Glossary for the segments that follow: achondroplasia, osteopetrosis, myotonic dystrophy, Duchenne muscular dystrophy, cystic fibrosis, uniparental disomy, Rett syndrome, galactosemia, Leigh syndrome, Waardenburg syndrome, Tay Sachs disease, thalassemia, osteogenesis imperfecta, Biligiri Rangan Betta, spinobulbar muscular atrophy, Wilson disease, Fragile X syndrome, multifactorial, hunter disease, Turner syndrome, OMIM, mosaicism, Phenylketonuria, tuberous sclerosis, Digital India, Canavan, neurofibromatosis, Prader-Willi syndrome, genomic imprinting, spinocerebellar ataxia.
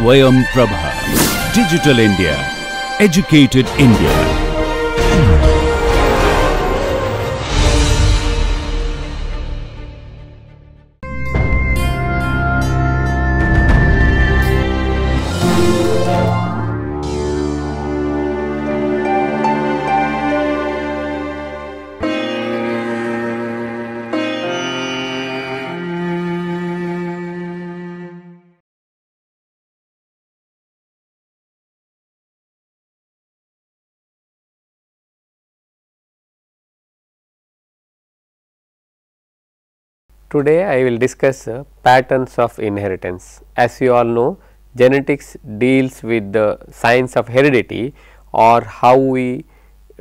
Swayam Prabha. Digital India. Educated India. Today I will discuss patterns of inheritance. As you all know, genetics deals with the science of heredity or how we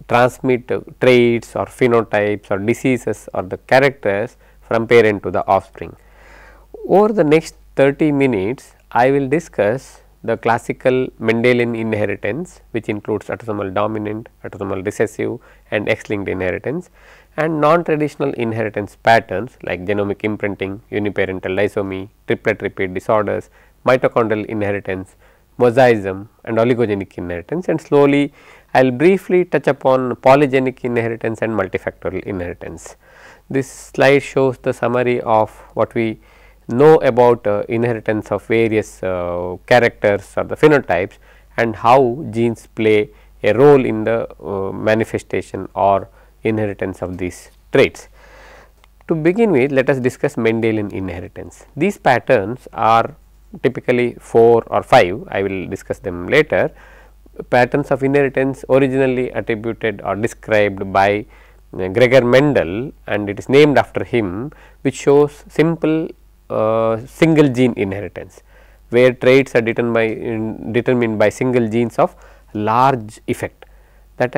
transmit traits or phenotypes or diseases or the characters from parent to the offspring. Over the next 30 minutes, I will discuss the classical Mendelian inheritance, which includes autosomal dominant, autosomal recessive and X-linked inheritance, and non-traditional inheritance patterns like genomic imprinting, uniparental lysomy, triplet repeat disorders, mitochondrial inheritance, mosaicism and oligogenic inheritance, and slowly I will briefly touch upon polygenic inheritance and multifactorial inheritance. This slide shows the summary of what we know about inheritance of various characters or the phenotypes and how genes play a role in the manifestation or inheritance of these traits. To begin with, let us discuss Mendelian inheritance. These patterns are typically 4 or 5, I will discuss them later. Patterns of inheritance originally attributed or described by Gregor Mendel, and it is named after him, which shows simple single gene inheritance, where traits are determined by single genes of large effect. That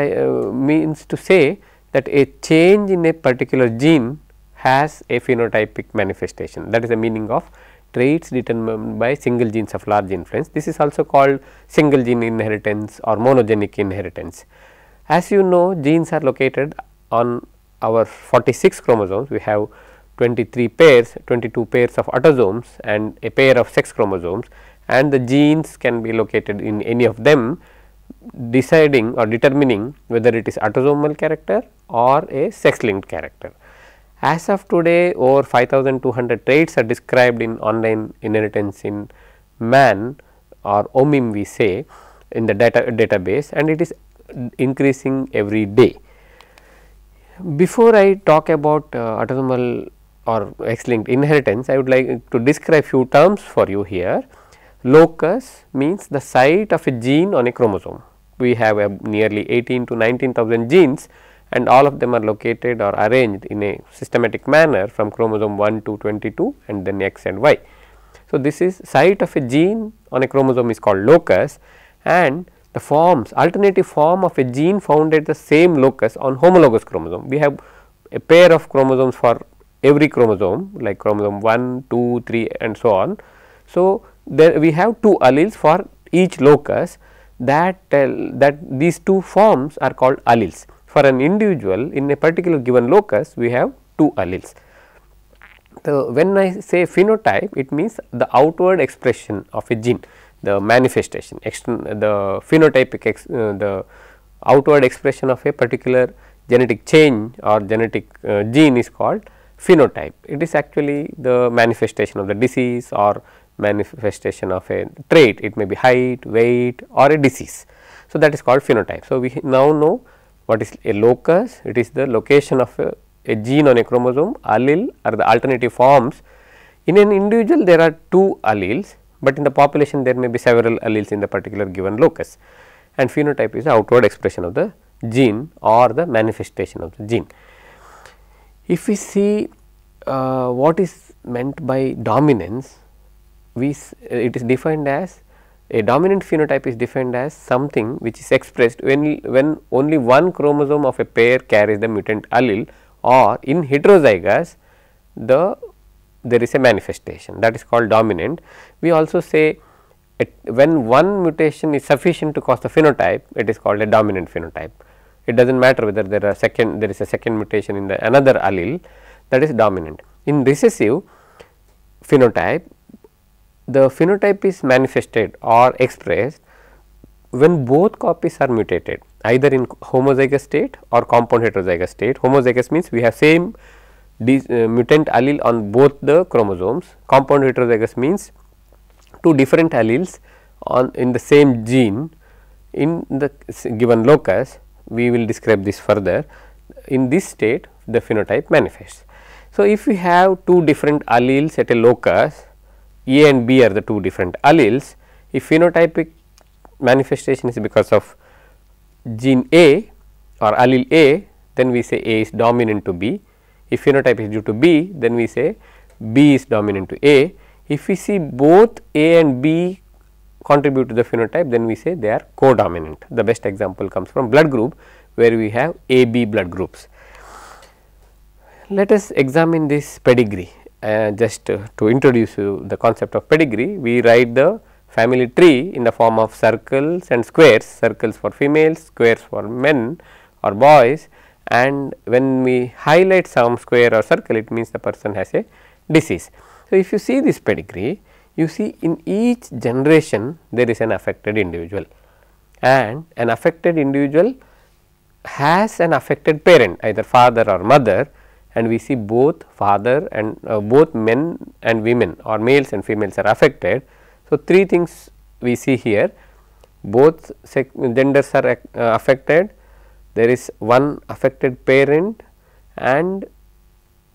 means to say that a change in a particular gene has a phenotypic manifestation. That is the meaning of traits determined by single genes of large influence. This is also called single gene inheritance or monogenic inheritance. As you know, genes are located on our 46 chromosomes. We have 23 pairs, 22 pairs of autosomes and a pair of sex chromosomes, and the genes can be located in any of them, deciding or determining whether it is autosomal character or a sex linked character. As of today, over 5200 traits are described in online inheritance in man, or OMIM we say, in the database, and it is increasing every day. Before I talk about autosomal or X linked inheritance, I would like to describe few terms for you here. Locus means the site of a gene on a chromosome. We have nearly 18 to 19,000 genes, and all of them are located or arranged in a systematic manner from chromosome 1 to 22 and then X and Y. So, this is site of a gene on a chromosome is called locus, and the alternative form of a gene found at the same locus on homologous chromosome. We have a pair of chromosomes for every chromosome, like chromosome 1, 2, 3 and so on. So, there we have 2 alleles for each locus, that these 2 forms are called alleles. For an individual in a particular given locus, we have 2 alleles. So, when I say phenotype, it means the outward expression of a gene, the manifestation, the outward expression of a particular genetic change or genetic gene is called phenotype. It is actually the manifestation of the disease or manifestation of a trait. It may be height, weight or a disease. So, that is called phenotype. So, we now know what is a locus. It is the location of a gene on a chromosome. Allele are the alternative forms. In an individual, there are 2 alleles, but in the population there may be several alleles in the particular given locus, and phenotype is the outward expression of the gene or the manifestation of the gene. If we see what is meant by dominance, it is defined as a dominant phenotype is defined as something which is expressed when only one chromosome of a pair carries the mutant allele, or in heterozygous there is a manifestation, that is called dominant. We also say when one mutation is sufficient to cause the phenotype, it is called a dominant phenotype. It does not matter whether there is a second mutation in another allele, that is dominant. In recessive phenotype, the phenotype is manifested or expressed when both copies are mutated, either in homozygous state or compound heterozygous state. Homozygous means we have same mutant allele on both the chromosomes. Compound heterozygous means two different alleles in the same gene in the given locus. We will describe this further. In this state, the phenotype manifests. So, if we have two different alleles at a locus, A and B are the two different alleles. If phenotypic manifestation is because of gene A or allele A, then we say A is dominant to B. If phenotype is due to B, then we say B is dominant to A. If we see both A and B contribute to the phenotype, then we say they are codominant. The best example comes from blood group, where we have AB blood groups. Let us examine this pedigree. Just to introduce you the concept of pedigree, we write the family tree in the form of circles and squares, circles for females, squares for men or boys, and when we highlight some square or circle, it means the person has a disease. So, if you see this pedigree, you see in each generation there is an affected individual, and an affected individual has an affected parent, either father or mother, and we see both father and both men and women or males and females are affected. So, three things we see here: both genders are affected, there is one affected parent, and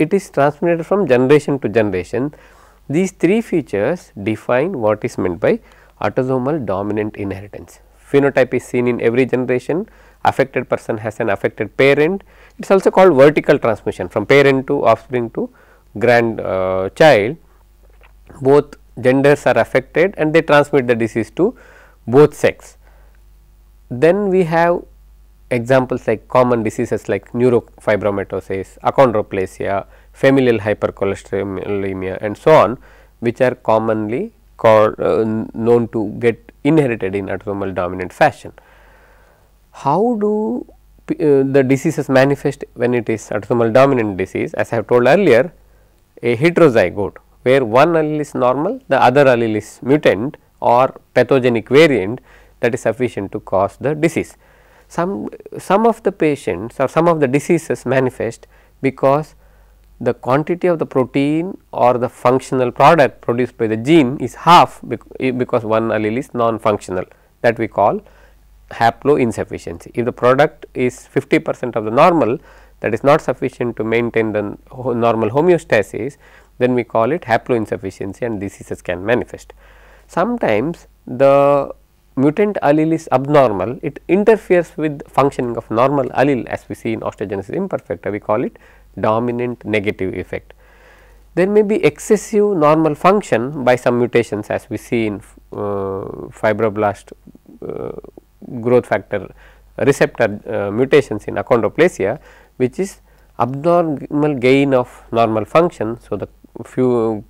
it is transmitted from generation to generation. These three features define what is meant by autosomal dominant inheritance. Phenotype is seen in every generation, affected person has an affected parent. It is also called vertical transmission, from parent to offspring to grandchild. Both genders are affected and they transmit the disease to both sex. Then we have examples like common diseases like neurofibromatosis, achondroplasia, familial hypercholesterolemia, and so on, which are commonly called known to get inherited in autosomal dominant fashion. How do the diseases manifest when it is autosomal dominant disease? As I have told earlier, a heterozygote where one allele is normal, the other allele is mutant or pathogenic variant, that is sufficient to cause the disease. Some of the patients or some of the diseases manifest because the quantity of the protein or the functional product produced by the gene is half, because one allele is non-functional, that we call haploinsufficiency. If the product is 50% of the normal, that is not sufficient to maintain the normal homeostasis, then we call it haploinsufficiency, and diseases can manifest. Sometimes the mutant allele is abnormal, it interferes with functioning of normal allele, as we see in osteogenesis imperfecta. We call it dominant negative effect. There may be excessive normal function by some mutations, as we see in fibroblast growth factor receptor mutations in achondroplasia, which is abnormal gain of normal function. So, the few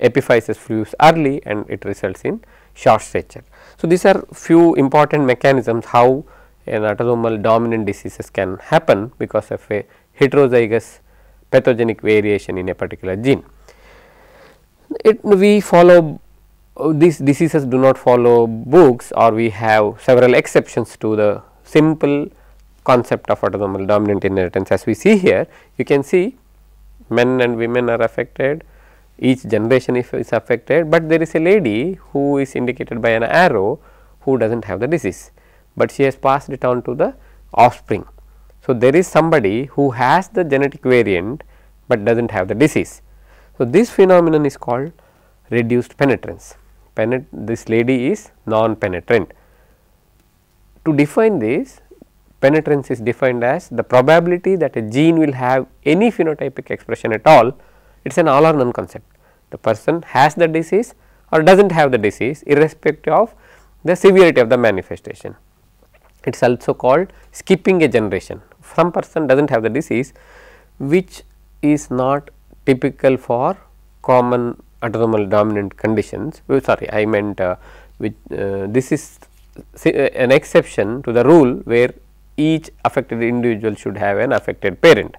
epiphyses fuse early and it results in short stature. So, these are few important mechanisms how an autosomal dominant diseases can happen because of a heterozygous pathogenic variation in a particular gene. We follow these diseases, do not follow books, or we have several exceptions to the simple concept of autosomal dominant inheritance. As we see here, you can see men and women are affected, each generation is affected, but there is a lady who is indicated by an arrow who does not have the disease, but she has passed it on to the offspring. So, there is somebody who has the genetic variant, but does not have the disease. So, this phenomenon is called reduced penetrance. This lady is non-penetrant. To define this, penetrance is defined as the probability that a gene will have any phenotypic expression at all. It is an all or none concept. The person has the disease or does not have the disease, irrespective of the severity of the manifestation. It is also called skipping a generation. Some person does not have the disease, which is not typical for common autosomal dominant conditions. Sorry, I meant this is an exception to the rule where each affected individual should have an affected parent.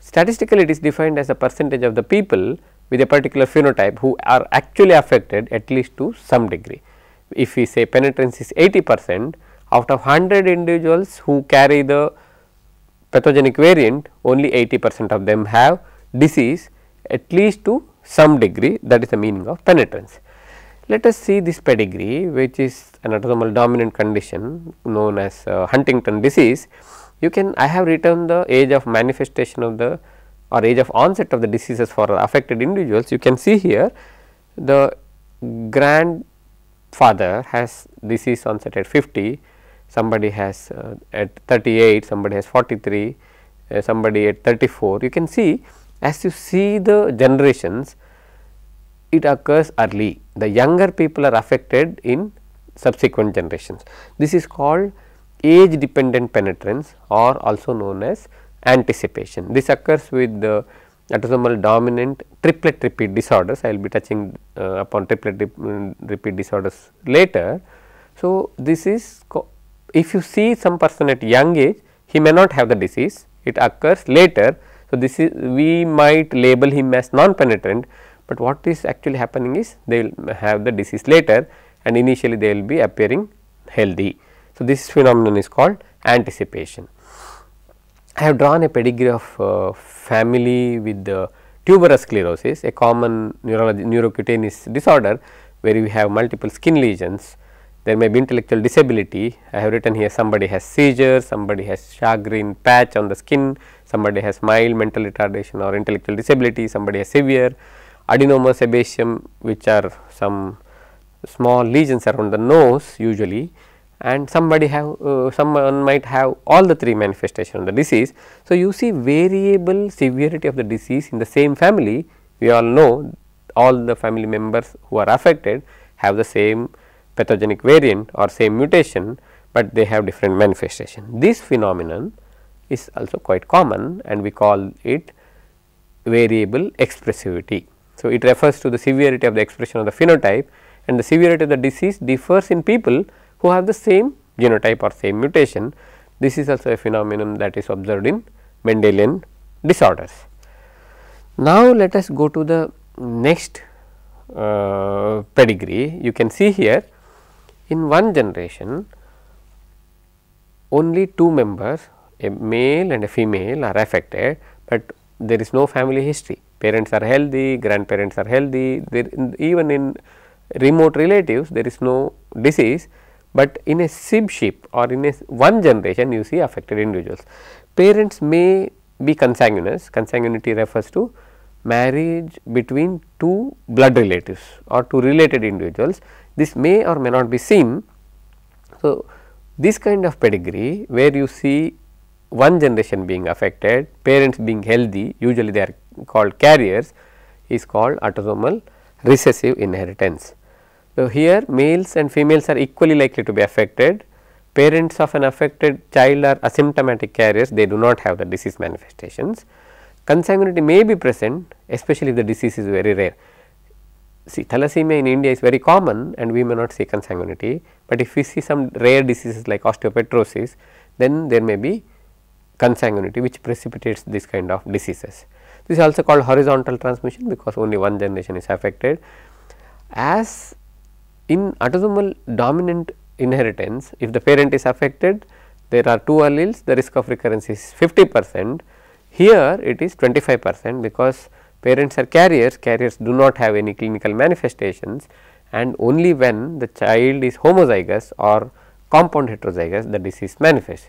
Statistically, it is defined as a percentage of the people with a particular phenotype who are actually affected at least to some degree. If we say penetrance is 80%, out of 100 individuals who carry the pathogenic variant, only 80% of them have disease at least to some degree, that is the meaning of penetrance. Let us see this pedigree, which is an autosomal dominant condition known as Huntington disease. I have written the age of manifestation of the or age of onset of the diseases for affected individuals. You can see here the grandfather has disease onset at 50, somebody has at 38, somebody has 43, somebody at 34. You can see, as you see the generations, it occurs early. The younger people are affected in subsequent generations. This is called age dependent penetrance or also known as anticipation. This occurs with the autosomal dominant triplet repeat disorders. I will be touching upon triplet repeat disorders later. So, this is, if you see some person at young age, he may not have the disease, it occurs later. So, this is, we might label him as non-penetrant, but what is actually happening is they will have the disease later and initially they will be appearing healthy. So, this phenomenon is called anticipation. I have drawn a pedigree of family with the tuberous sclerosis, a common neurocutaneous disorder where we have multiple skin lesions. There may be intellectual disability. I have written here somebody has seizures, somebody has Sjogren patch on the skin, somebody has mild mental retardation or intellectual disability, somebody has severe adenoma sebaceum, which are some small lesions around the nose usually. And somebody have someone might have all the three manifestations of the disease. So, you see variable severity of the disease in the same family. We all know all the family members who are affected have the same pathogenic variant or same mutation, but they have different manifestation. This phenomenon is also quite common and we call it variable expressivity. So, it refers to the severity of the expression of the phenotype, and the severity of the disease differs in people who have the same genotype or same mutation. This is also a phenomenon that is observed in Mendelian disorders. Now, let us go to the next pedigree. You can see here in one generation only two members, a male and a female, are affected, but there is no family history. Parents are healthy, grandparents are healthy, even in remote relatives there is no disease. But in a sibship or in a one generation you see affected individuals. Parents may be consanguineous. Consanguinity refers to marriage between two blood relatives or two related individuals. This may or may not be seen. So, this kind of pedigree where you see one generation being affected, parents being healthy, usually they are called carriers, is called autosomal recessive inheritance. So, here males and females are equally likely to be affected. Parents of an affected child are asymptomatic carriers, they do not have the disease manifestations. Consanguinity may be present, especially if the disease is very rare. See, thalassemia in India is very common and we may not see consanguinity, but if we see some rare diseases like osteopetrosis, then there may be consanguinity which precipitates this kind of diseases. This is also called horizontal transmission because only one generation is affected. As in autosomal dominant inheritance, if the parent is affected, there are two alleles, the risk of recurrence is 50%. Here it is 25% because parents are carriers, carriers do not have any clinical manifestations, and only when the child is homozygous or compound heterozygous the disease manifests.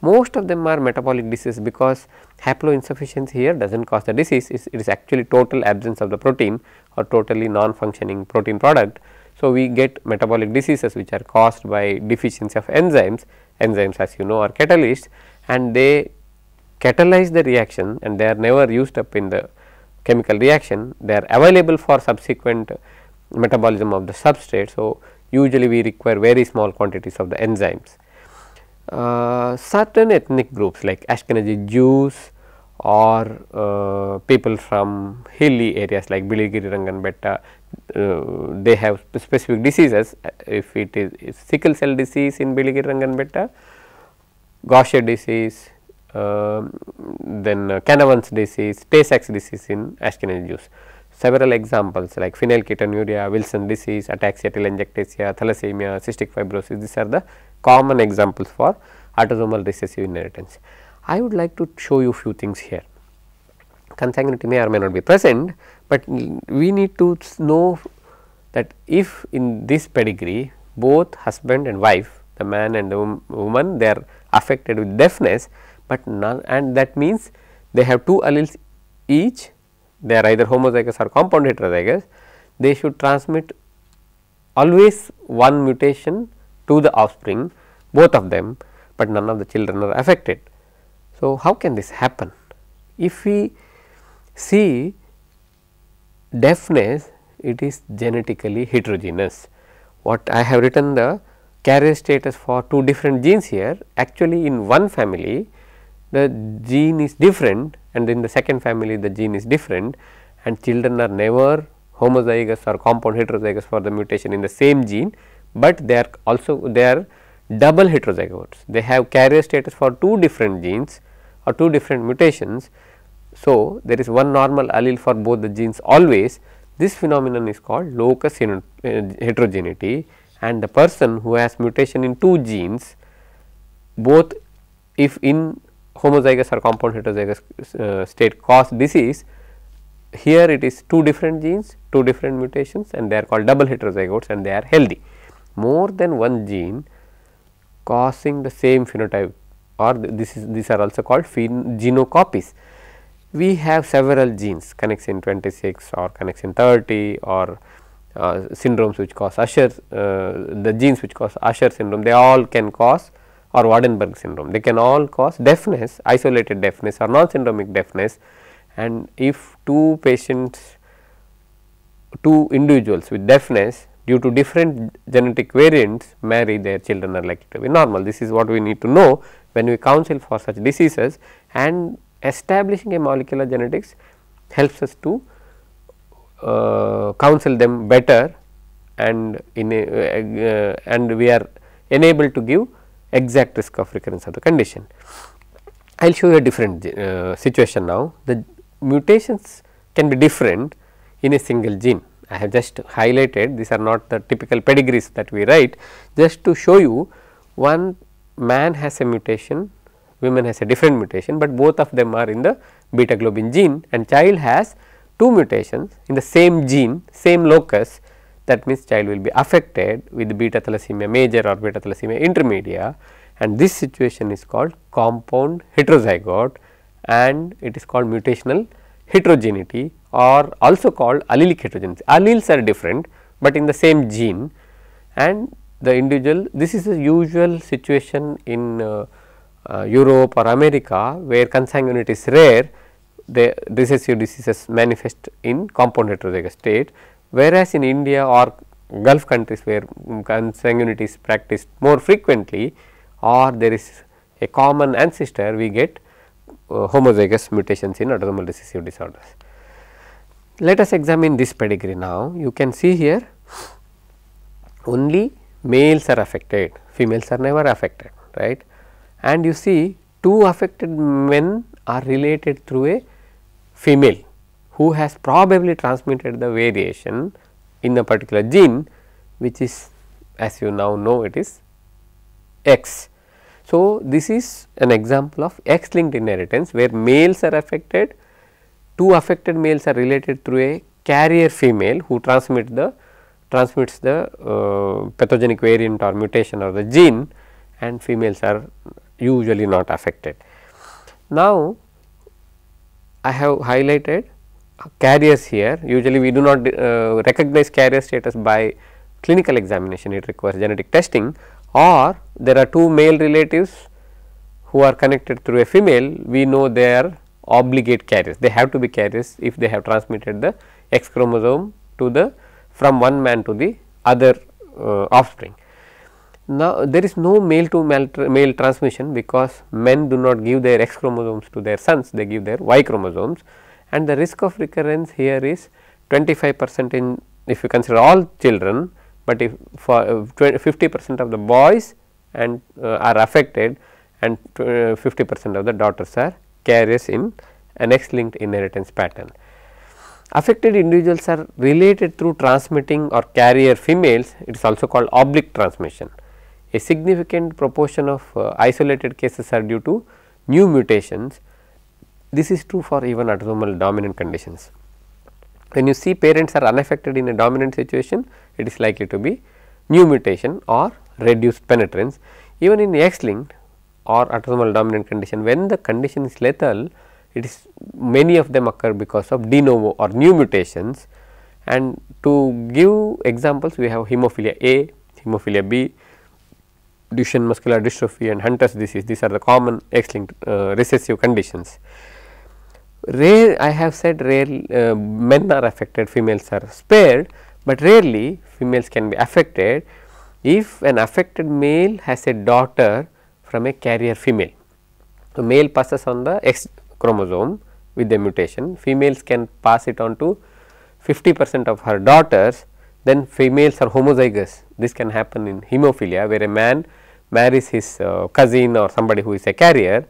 Most of them are metabolic disease because haploinsufficiency here does not cause the disease, it is actually total absence of the protein or totally non-functioning protein product. So, we get metabolic diseases which are caused by deficiency of enzymes. Enzymes, as you know, are catalysts and they catalyze the reaction and they are never used up in the chemical reaction. They are available for subsequent metabolism of the substrate. So, usually we require very small quantities of the enzymes. Certain ethnic groups like Ashkenazi Jews or people from hilly areas like Biligiri Rangan Betta, they have specific diseases. If it is sickle cell disease in Biligiri Rangan Betta, Gaucher disease, then Canavan disease, Tay Sachs disease in Ashkenazi Jews. several examples like phenylketonuria, Wilson disease, ataxia telangiectasia, thalassemia, cystic fibrosis. These are the common examples for autosomal recessive inheritance. I would like to show you few things here. Consanguinity may or may not be present, but we need to know that if in this pedigree both husband and wife, the man and the woman, they are affected with deafness, but none, and that means they have two alleles each, they are either homozygous or compound heterozygous, they should transmit always one mutation to the offspring, both of them, but none of the children are affected. So, how can this happen? If we see deafness, it is genetically heterogeneous. What I have written the carrier status for two different genes here, actually in one family the gene is different and in the second family the gene is different, and children are never homozygous or compound heterozygous for the mutation in the same gene, but they are also double heterozygotes. They have carrier status for two different genes or two different mutations. So, there is one normal allele for both the genes always. This phenomenon is called locus heterogeneity, and the person who has mutation in two genes, both if in homozygous or compound heterozygous state, cause disease. Here it is two different genes, two different mutations, and they are called double heterozygotes and they are healthy. More than one gene causing the same phenotype, or these are also called genocopies. We have several genes, connexin 26 or connexin 30 or syndromes which cause Usher, the genes which cause Usher syndrome, they all can cause, or Waardenburg syndrome, they can all cause deafness, isolated deafness or non-syndromic deafness. And if two patients, two individuals with deafness due to different genetic variants marry, their children are likely to be normal. This is what we need to know when we counsel for such diseases, and establishing a molecular genetics helps us to counsel them better, and in a, and we are enabled to give exact risk of recurrence of the condition. I will show you a different situation now. The mutations can be different in a single gene. I have just highlighted, these are not the typical pedigrees that we write, just to show you, one man has a mutation, woman has a different mutation, but both of them are in the beta globin gene, and child has two mutations in the same gene, same locus. That means child will be affected with beta thalassemia major or beta thalassemia intermedia, and this situation is called compound heterozygote, and it is called mutational heterogeneity, or also called allelic heterogeneity. Alleles are different, but in the same gene, and the individual, this is the usual situation in Europe or America, where consanguinity is rare, the recessive diseases manifest in compound heterozygous state, whereas in India or Gulf countries where consanguinity is practiced more frequently, or there is a common ancestor, we get homozygous mutations in autosomal recessive disorders. Let us examine this pedigree now. You can see here only males are affected, females are never affected, right. And you see two affected men are related through a female who has probably transmitted the variation in a particular gene, which is, as you now know, it is X. So, this is an example of X linked inheritance where males are affected, two affected males are related through a carrier female who transmits the pathogenic variant or mutation or the gene, and females are usually not affected. Now, I have highlighted carriers here. Usually we do not recognize carrier status by clinical examination, it requires genetic testing, or there are two male relatives who are connected through a female, we know they are obligate carriers, they have to be carriers if they have transmitted the X chromosome to the, from one man to the other offspring. Now, there is no male to male transmission because men do not give their X chromosomes to their sons, they give their Y chromosomes, and the risk of recurrence here is 25% in, if you consider all children, but if for 50% of the boys and are affected, and 50% of the daughters are carriers in an X linked inheritance pattern. Affected individuals are related through transmitting or carrier females, it is also called oblique transmission. A significant proportion of isolated cases are due to new mutations. This is true for even autosomal dominant conditions. When you see parents are unaffected in a dominant situation, it is likely to be new mutation or reduced penetrance. Even in X-linked or autosomal dominant condition, when the condition is lethal, it is many of them occur because of de novo or new mutations. And to give examples, we have hemophilia A, hemophilia B, Duchenne muscular dystrophy and Hunter's disease. These are the common X-linked recessive conditions. Rare, I have said rare men are affected, females are spared, but rarely females can be affected if an affected male has a daughter from a carrier female. The male passes on the X chromosome with a mutation, females can pass it on to 50% of her daughters, then females are homozygous. This can happen in hemophilia, where a man marries his cousin or somebody who is a carrier,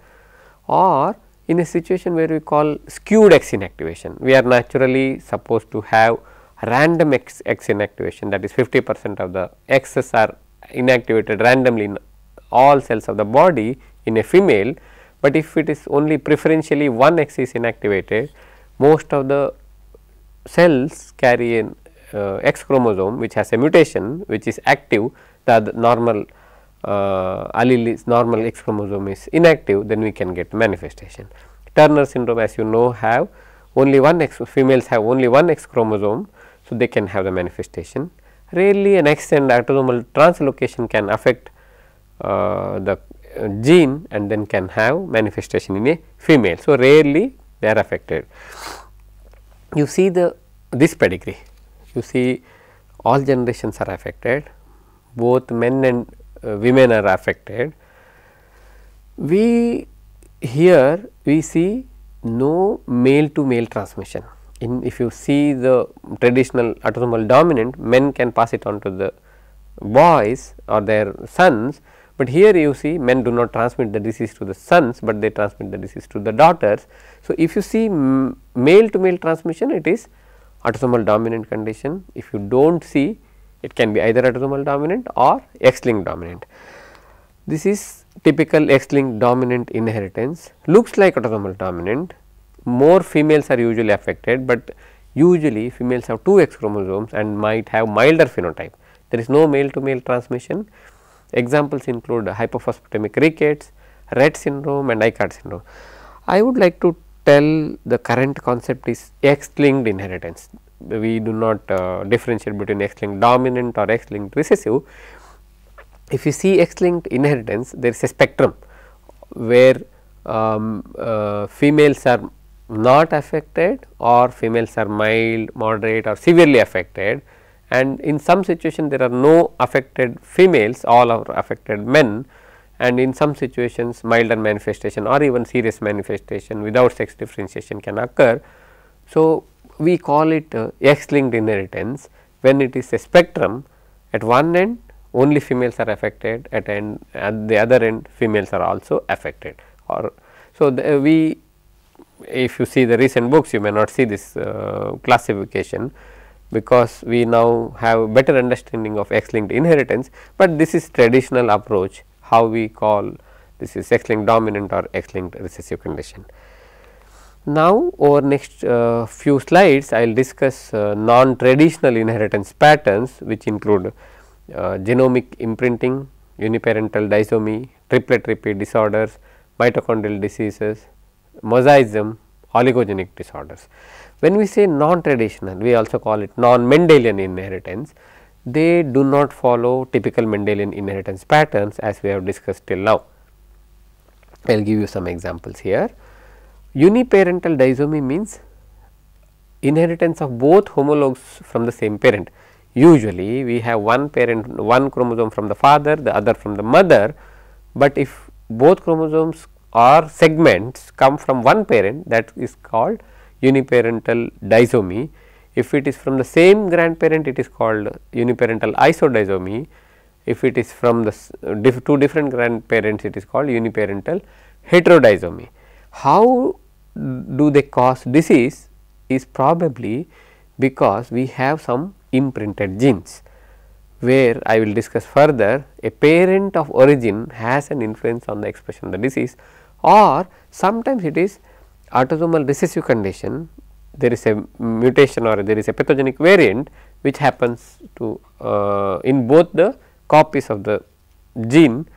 or in a situation where we call skewed X inactivation. We are naturally supposed to have random X inactivation, that is 50% of the X's are inactivated randomly in all cells of the body in a female, but if it is only preferentially one X is inactivated, most of the cells carry an X chromosome which has a mutation which is active, the normal allele is normal, X chromosome is inactive, then we can get manifestation. Turner syndrome, as you know, have only one X, females have only one X chromosome, so they can have the manifestation. Rarely an X and autosomal translocation can affect the gene and then can have manifestation in a female. So, rarely they are affected. You see this pedigree. You see all generations are affected, both men and women are affected. Here we see no male to male transmission. If you see the traditional autosomal dominant, men can pass it on to the boys or their sons, but here you see men do not transmit the disease to the sons, but they transmit the disease to the daughters. So, if you see male to male transmission, it is autosomal dominant condition. If you do not see, it can be either autosomal dominant or X-linked dominant. This is typical X-linked dominant inheritance, looks like autosomal dominant, more females are usually affected, but usually females have two X chromosomes and might have milder phenotype. There is no male to male transmission. Examples include hypophosphatemic rickets, Rett syndrome and Gaucher syndrome. I would like to tell the current concept is X-linked inheritance. We do not differentiate between X-linked dominant or X-linked recessive. If you see X-linked inheritance, there is a spectrum where females are not affected or females are mild, moderate or severely affected, and in some situation there are no affected females, all are affected men, and in some situations milder manifestation or even serious manifestation without sex differentiation can occur. So, we call it X-linked inheritance when it is a spectrum. At one end only females are affected, at the other end females are also affected. Or so, if you see the recent books, you may not see this classification, because we now have better understanding of X-linked inheritance, but this is traditional approach, how we call this is X-linked dominant or X-linked recessive condition. Now, over next few slides, I will discuss non-traditional inheritance patterns, which include genomic imprinting, uniparental disomy, triplet repeat disorders, mitochondrial diseases, mosaicism, oligogenic disorders. When we say non-traditional, we also call it non-Mendelian inheritance. They do not follow typical Mendelian inheritance patterns as we have discussed till now. I will give you some examples here. Uniparental disomy means inheritance of both homologs from the same parent. Usually, we have one parent, one chromosome from the father, the other from the mother, but if both chromosomes or segments come from one parent, that is called uniparental disomy. If it is from the same grandparent, it is called uniparental isodisomy. If it is from the two different grandparents, it is called uniparental heterodisomy. How do they cause disease is probably because we have some imprinted genes, where I will discuss further a parent of origin has an influence on the expression of the disease, or sometimes it is autosomal recessive condition, there is a mutation or there is a pathogenic variant which happens to in both the copies of the gene,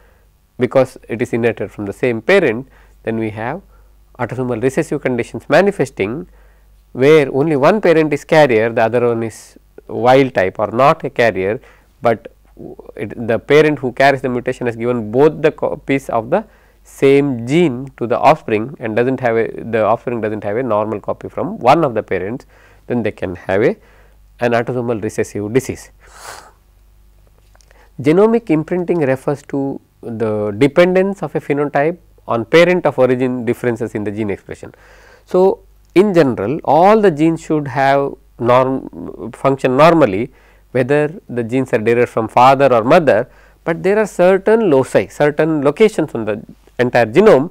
because it is inherited from the same parent. Then we have autosomal recessive conditions manifesting where only one parent is carrier, the other one is wild type or not a carrier, but the parent who carries the mutation has given both the copies of the same gene to the offspring and does not have the offspring does not have a normal copy from one of the parents, then they can have an autosomal recessive disease. Genomic imprinting refers to the dependence of a phenotype on parent of origin differences in the gene expression. So, in general all the genes should have function normally, whether the genes are derived from father or mother, but there are certain loci, certain locations on the entire genome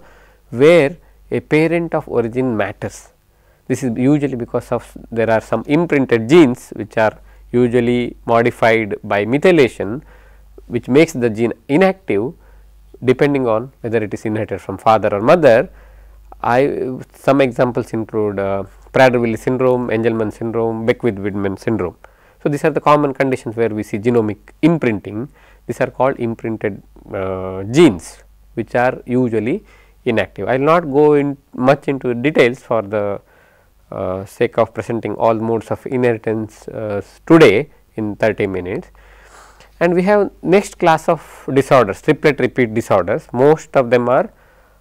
where a parent of origin matters. This is usually because of there are some imprinted genes which are usually modified by methylation, which makes the gene inactive depending on whether it is inherited from father or mother. Some examples include Prader-Willi syndrome, Angelman syndrome, Beckwith-Widman syndrome. So, these are the common conditions where we see genomic imprinting. These are called imprinted genes which are usually inactive. I will not go in much into details for the sake of presenting all modes of inheritance today in 30 minutes. And we have next class of disorders, triplet repeat disorders. Most of them are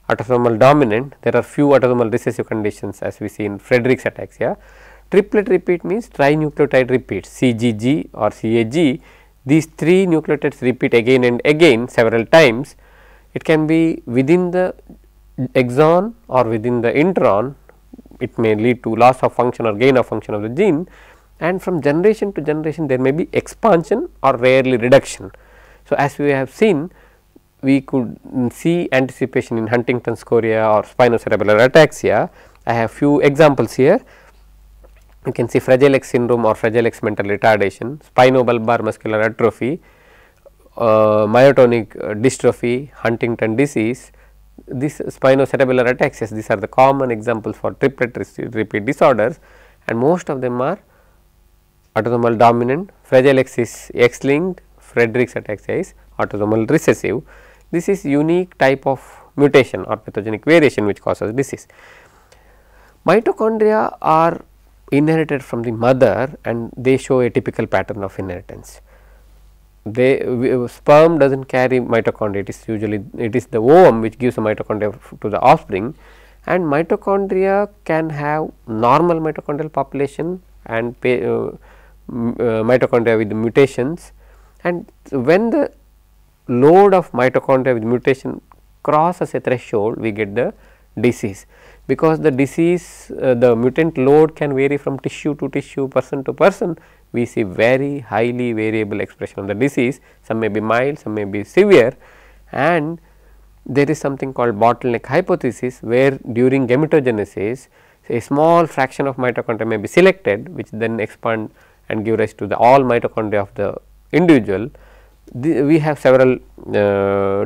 autosomal dominant. There are few autosomal recessive conditions as we see in Friedrich's ataxia. Triplet repeat means trinucleotide repeats CGG or CAG. These three nucleotides repeat again and again several times. It can be within the exon or within the intron. It may lead to loss of function or gain of function of the gene, and from generation to generation there may be expansion or rarely reduction. So, as we have seen, we could see anticipation in Huntington's chorea or spinocerebellar ataxia. I have few examples here. You can see Fragile X syndrome or Fragile X mental retardation, spinobulbar muscular atrophy, myotonic dystrophy, Huntington disease. These spinocerebellar ataxias, these are the common examples for triplet repeat disorders, and most of them are autosomal dominant. Fragile X is X linked, Friedrich's ataxia is autosomal recessive. This is unique type of mutation or pathogenic variation which causes disease. Mitochondria are inherited from the mother and they show a typical pattern of inheritance. Sperm does not carry mitochondria, it is the ovum which gives the mitochondria to the offspring, and mitochondria can have normal mitochondrial population and mitochondria with mutations, and when the load of mitochondria with mutation crosses a threshold we get the disease, because the disease the mutant load can vary from tissue to tissue, person to person. We see very highly variable expression of the disease, some may be mild, some may be severe, and there is something called bottleneck hypothesis where during gametogenesis a small fraction of mitochondria may be selected which then expand and give rise to the all mitochondria of the individual. We have several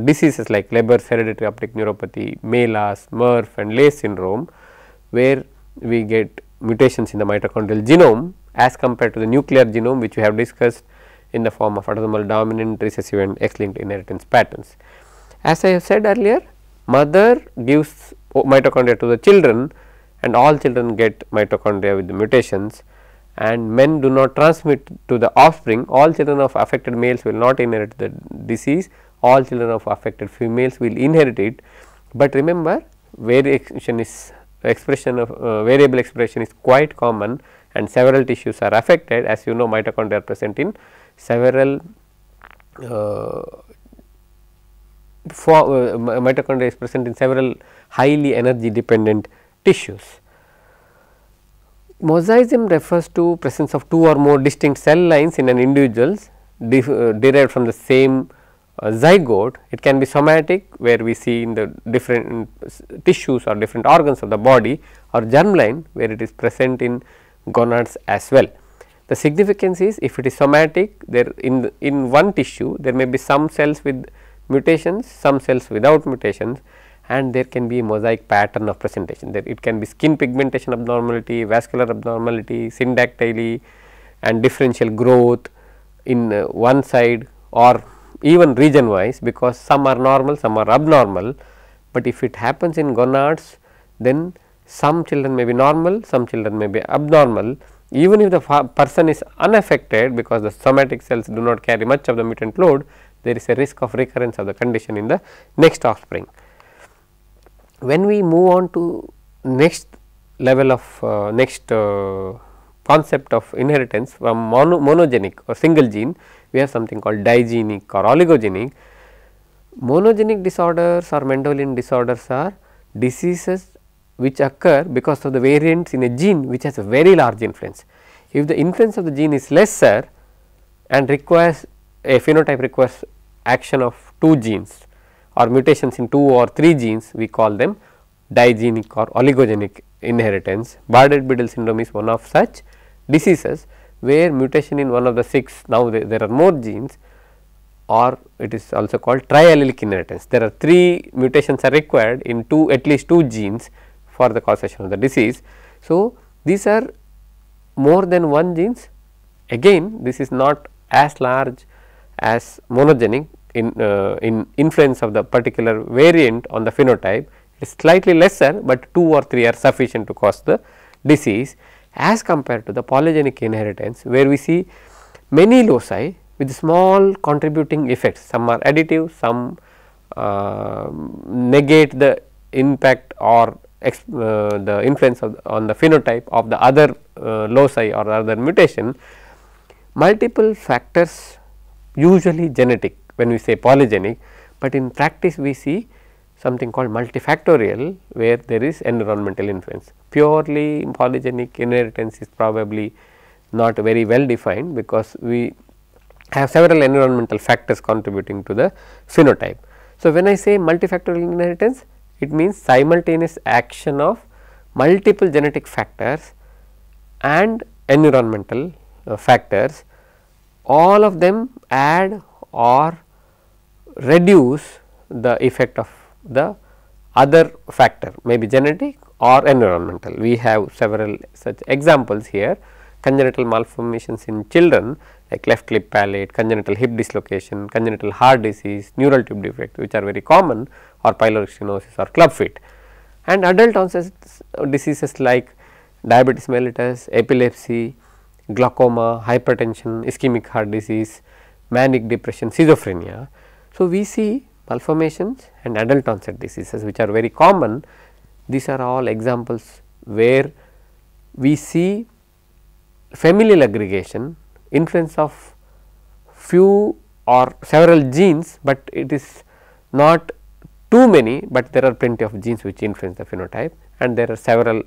diseases like Leber's hereditary optic neuropathy, Mela's, Murph and Leigh syndrome, where we get mutations in the mitochondrial genome as compared to the nuclear genome which we have discussed in the form of autosomal dominant, recessive and X-linked inheritance patterns. As I have said earlier, mother gives mitochondria to the children and all children get mitochondria with the mutations, and men do not transmit to the offspring. All children of affected males will not inherit the disease, all children of affected females will inherit it, but remember variable expression is quite common and several tissues are affected. As you know, mitochondria are present in several mitochondria is present in several highly energy dependent tissues. Mosaicism refers to presence of two or more distinct cell lines in an individual derived from the same zygote. It can be somatic, where we see in the different tissues or different organs of the body, or germline, where it is present in gonads as well. The significance is, if it is somatic, there in one tissue there may be some cells with mutations, some cells without mutations, and there can be a mosaic pattern of presentation. There it can be skin pigmentation abnormality, vascular abnormality, syndactyly and differential growth in one side or even region wise, because some are normal, some are abnormal. But if it happens in gonads, then some children may be normal, some children may be abnormal, even if the person is unaffected, because the somatic cells do not carry much of the mutant load, there is a risk of recurrence of the condition in the next offspring. When we move on to next level of concept of inheritance from monogenic or single gene, we have something called digenic or oligogenic. Monogenic disorders or Mendelian disorders are diseases which occur because of the variants in a gene which has a very large influence. If the influence of the gene is lesser and requires a phenotype requires action of two genes or mutations in two or three genes, we call them digenic or oligogenic inheritance. Waardenburg syndrome is one of such diseases where mutation in one of the six, now there are more genes, or it is also called triallelic inheritance. There are three mutations are required in at least two genes for the causation of the disease. So, these are more than one genes. Again, this is not as large as monogenic in influence of the particular variant on the phenotype. It is slightly lesser, but two or three are sufficient to cause the disease, as compared to the polygenic inheritance, where we see many loci with small contributing effects. Some are additive, some negate the impact or the influence on the phenotype of the other loci or other mutation. Multiple factors, usually genetic when we say polygenic, but in practice we see something called multifactorial, where there is environmental influence. Purely polygenic inheritance is probably not very well defined, because we have several environmental factors contributing to the phenotype. So, when I say multifactorial inheritance, it means simultaneous action of multiple genetic factors and environmental factors. All of them add or reduce the effect of the other factor, may be genetic or environmental. We have several such examples here. Congenital malformations in children like left lip palate, congenital hip dislocation, congenital heart disease, neural tube defect, which are very common, or pyloric stenosis or club feet. And adult onset diseases like diabetes mellitus, epilepsy, glaucoma, hypertension, ischemic heart disease, manic depression, schizophrenia. So, we see malformations and adult onset diseases, which are very common. These are all examples where we see familial aggregation, influence of few or several genes, but it is not too many, but there are plenty of genes which influence the phenotype, and there are several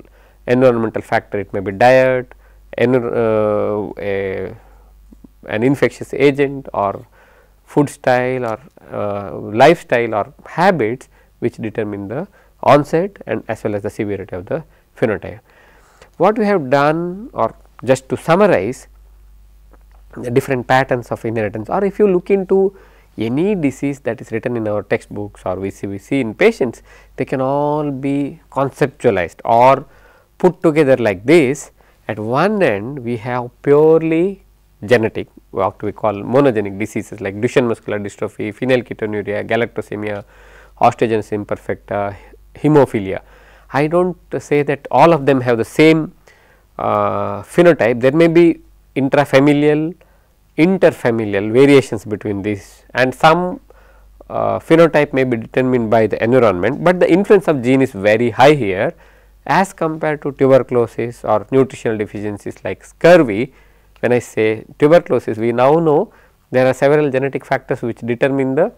environmental factors. It may be diet, an infectious agent, or food style, or lifestyle, or habits, which determine the onset and as well as the severity of the phenotype. What we have done, or just to summarize the different patterns of inheritance, or if you look into any disease that is written in our textbooks or we see in patients, they can all be conceptualized or put together like this. At one end, we have purely genetic, what we call monogenic diseases like Duchenne muscular dystrophy, phenylketonuria, galactosemia, osteogenesis imperfecta, hemophilia. I do not say that all of them have the same phenotype. There may be intrafamilial, interfamilial variations between these, and some phenotype may be determined by the environment, but the influence of gene is very high here, as compared to tuberculosis or nutritional deficiencies like scurvy. When I say tuberculosis, we now know there are several genetic factors which determine the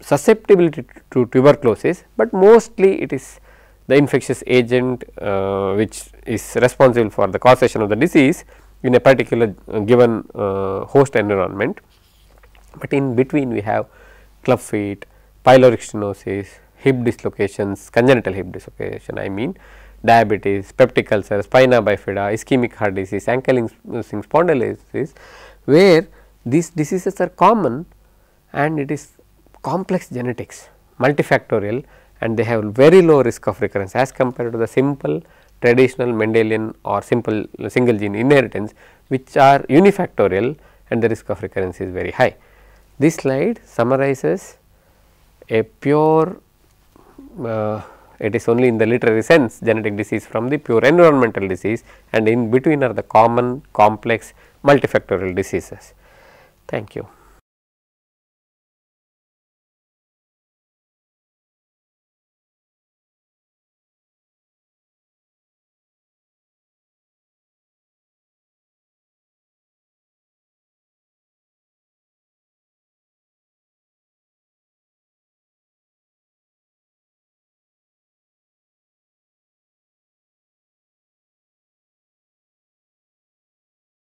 susceptibility to tuberculosis, but mostly it is the infectious agent which is responsible for the causation of the disease in a particular given host environment. But in between, we have club feet, pyloric stenosis, hip dislocations, congenital hip dislocation, diabetes, peptic ulcer, spina bifida, ischemic heart disease, ankylosing spondylitis, where these diseases are common and it is complex genetics, multifactorial, and they have very low risk of recurrence as compared to the simple traditional Mendelian or simple single gene inheritance, which are unifactorial and the risk of recurrence is very high. This slide summarizes a pure, it is only in the literary sense, genetic disease from the pure environmental disease, and in between are the common, complex, multifactorial diseases. Thank you.